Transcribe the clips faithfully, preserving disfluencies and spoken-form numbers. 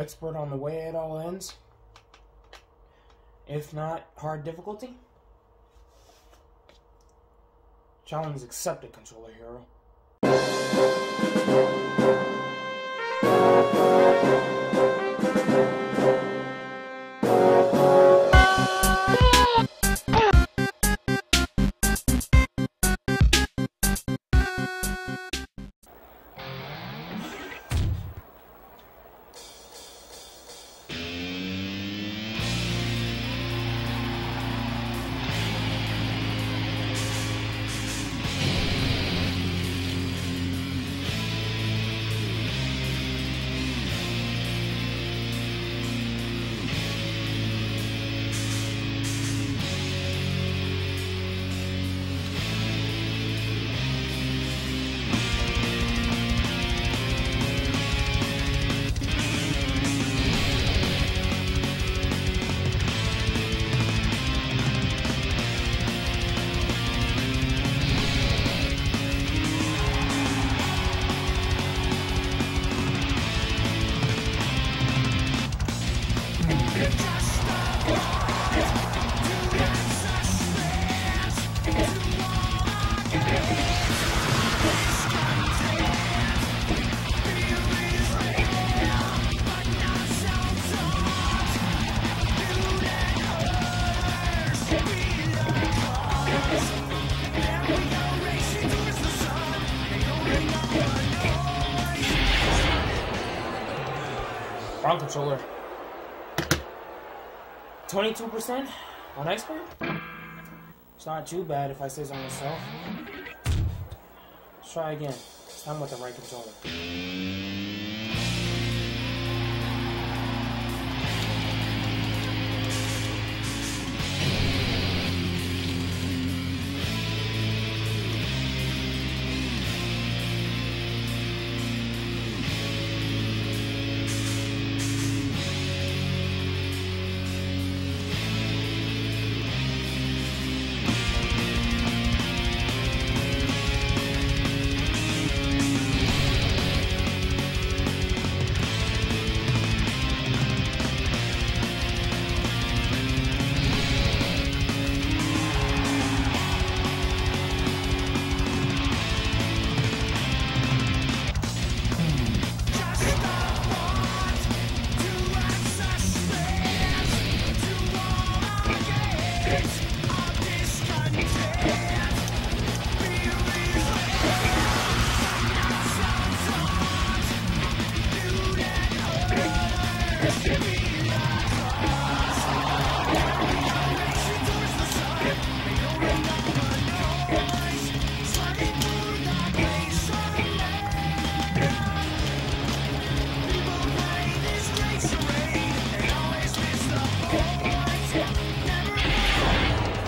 expert on the way it all ends. If not, hard difficulty. Challenge accepted, Controller Hero. Wrong controller. twenty-two percent on expert? It's not too bad if I say so myself. Let's try again. This time with the right controller.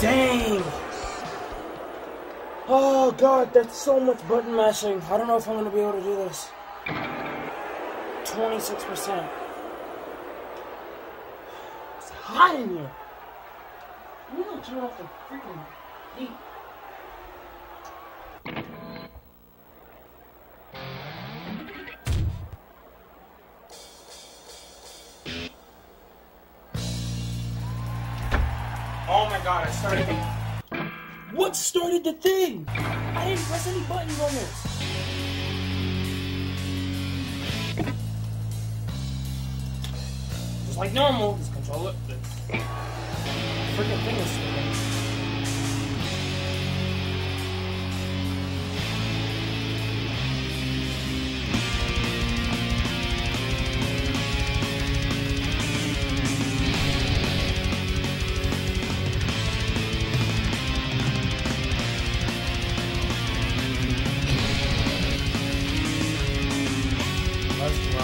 Dang! Oh god, that's so much button mashing. I don't know if I'm gonna be able to do this. twenty-six percent. It's hot in here. I'm gonna turn off the freaking heat. Oh my god, I started the... What started the thing? I didn't press any buttons on this. Just like normal, just control it. The freaking thing is starting. Just a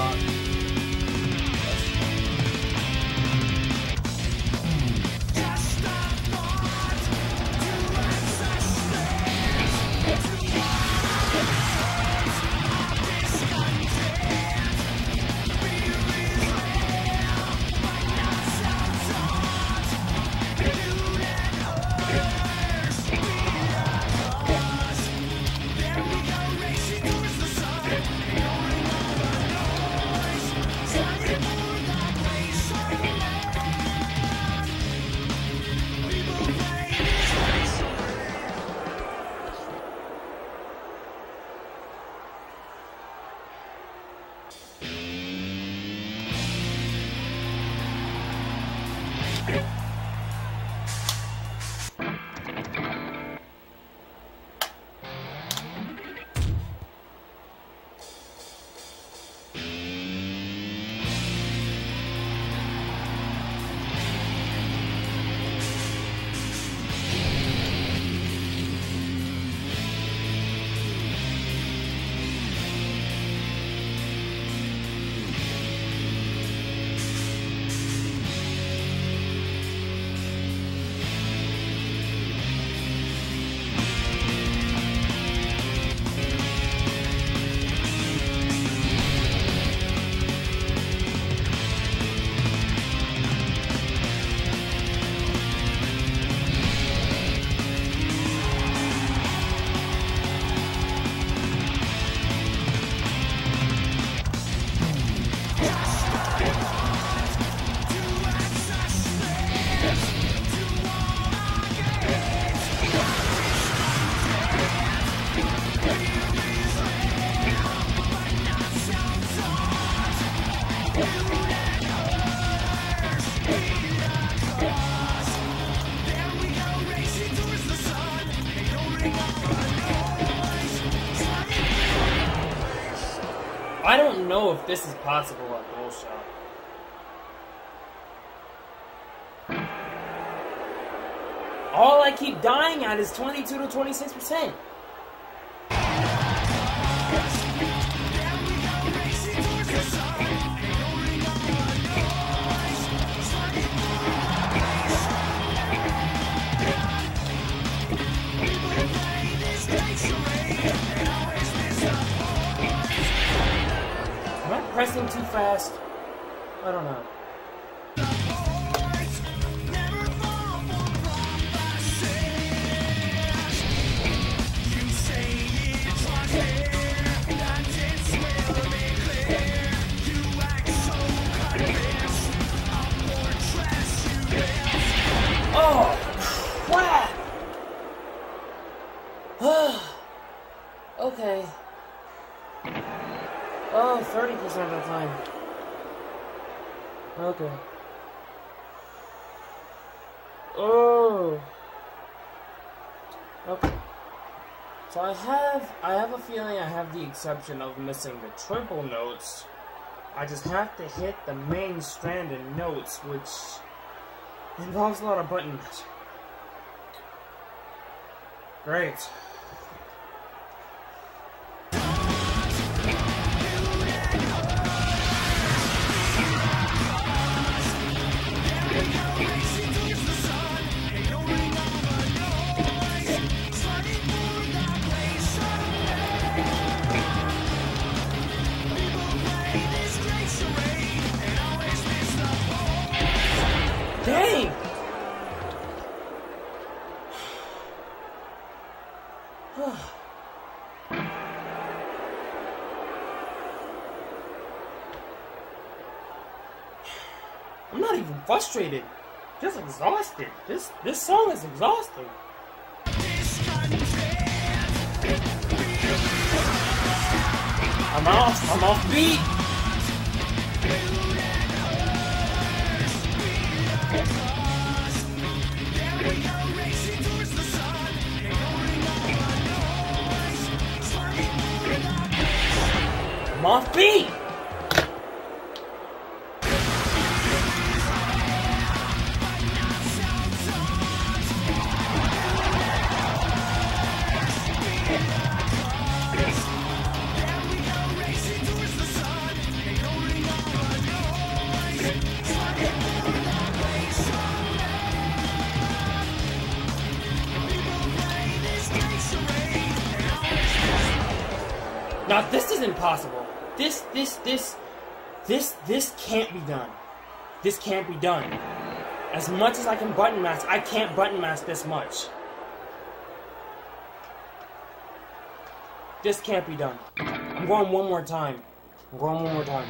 I don't know if this is possible at Bullshot. All I keep dying at is twenty-two to twenty-six percent. Am I pressing too fast? I don't know. Okay. Oh, thirty percent of the time. Okay. Oh. Okay. So I have, I have a feeling I have the exception of missing the triple notes. I just have to hit the main strand of notes, which involves a lot of button matching. Great. Dang! I'm not even frustrated, just exhausted. This this song is exhausting. I'm off, I'm off beat. I'm off beat! Now this is impossible. This, this, this, this, this can't be done. This can't be done. As much as I can button mash, I can't button mash this much. This can't be done. I'm going one more time. I'm going one more time.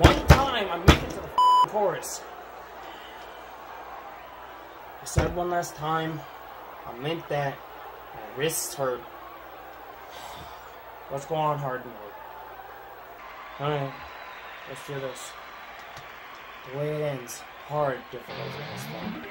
One time, I make it to the f***ing chorus. I said one last time, I meant that. My wrists hurt. Let's go on hard mode. Alright, let's do this. The way it ends, hard difficulty this time.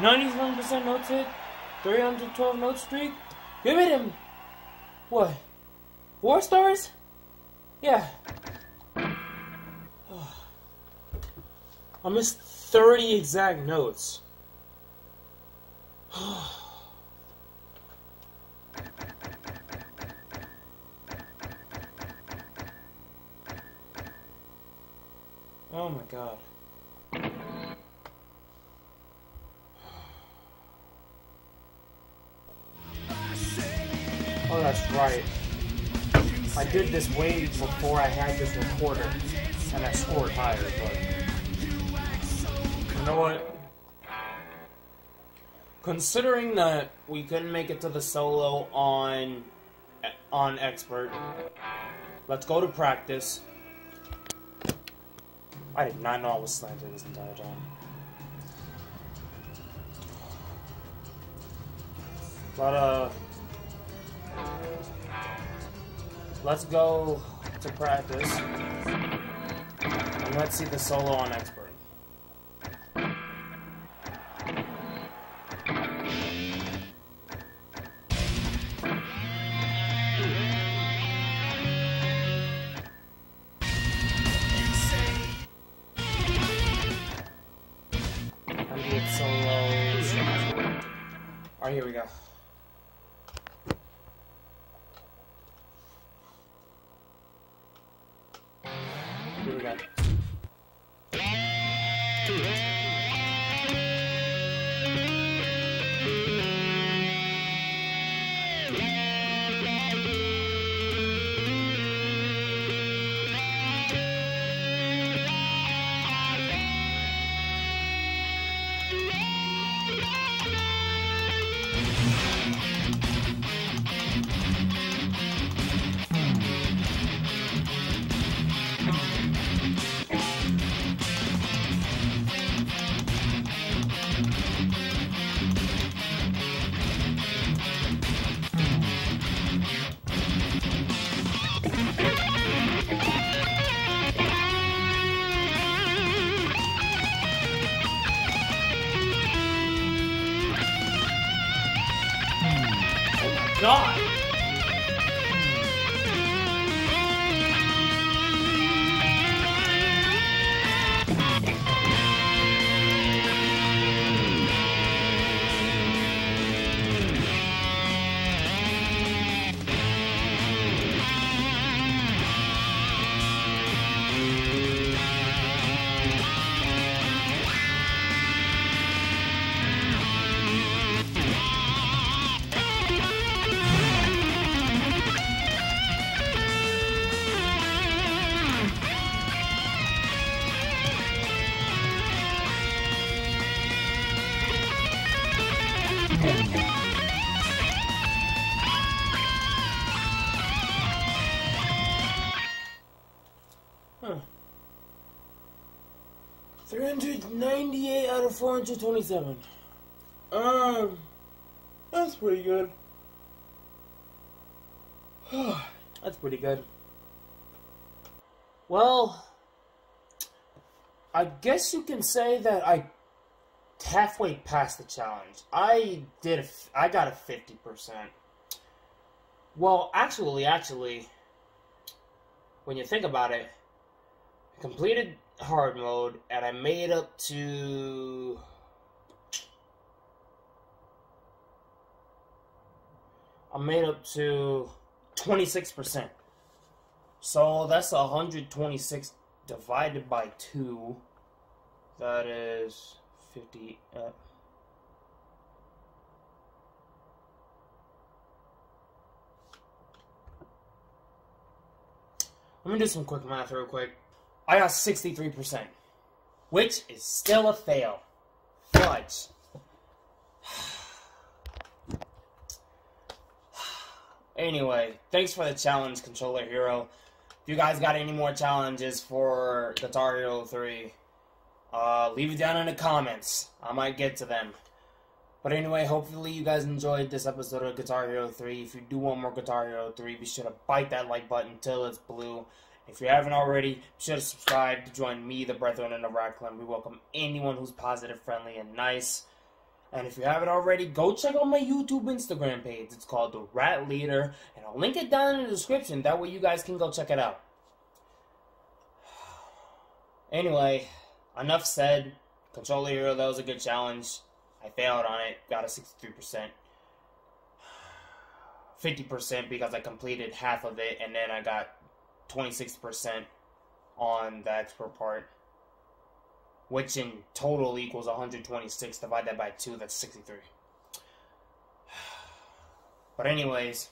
ninety-one percent notes hit, three hundred twelve note streak. Give it him. What? War stars? Yeah. Oh. I missed thirty exact notes. Oh my god. Oh, that's right. I did this way before I had this recorder, and I scored higher, but... You know what? Considering that we couldn't make it to the solo on... on Expert, let's go to practice. I did not know I was slanted this entire time. But, uh... let's go to practice, and let's see the solo on Expert. Alright, here we go. Here we go. God. Huh. three hundred ninety-eight out of four hundred twenty-seven. Um, that's pretty good. That's pretty good. Well, I guess you can say that I halfway past the challenge. I did. A, I got a fifty percent. Well, actually, actually, when you think about it, I completed hard mode, and I made up to. I made up to twenty-six percent. So that's a hundred twenty-six divided by two. That is. fifty uh, let me do some quick math real quick. I got sixty-three percent, which is still a fail. Fudge. Anyway, thanks for the challenge, Controller Hero. If you guys got any more challenges for Guitar Hero three, Uh, leave it down in the comments. I might get to them. But anyway, hopefully you guys enjoyed this episode of Guitar Hero three. If you do want more Guitar Hero three, be sure to bite that like button till it's blue. If you haven't already, be sure to subscribe to join me, the Brethren, and the Rat Clan. We welcome anyone who's positive, friendly, and nice. And if you haven't already, go check out my YouTube Instagram page. It's called The Rat Leader. And I'll link it down in the description. That way you guys can go check it out. Anyway, enough said. Controller Hero, that was a good challenge. I failed on it. Got a sixty-three percent. fifty percent because I completed half of it. And then I got twenty-six percent on the expert part, which in total equals one hundred twenty-six. Divide that by two, that's sixty-three. But anyways,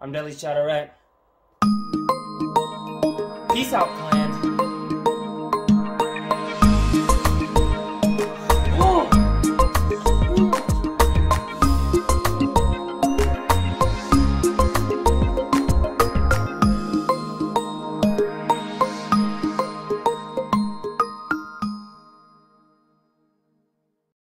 I'm Deadly Chatterrack. Peace out, clan.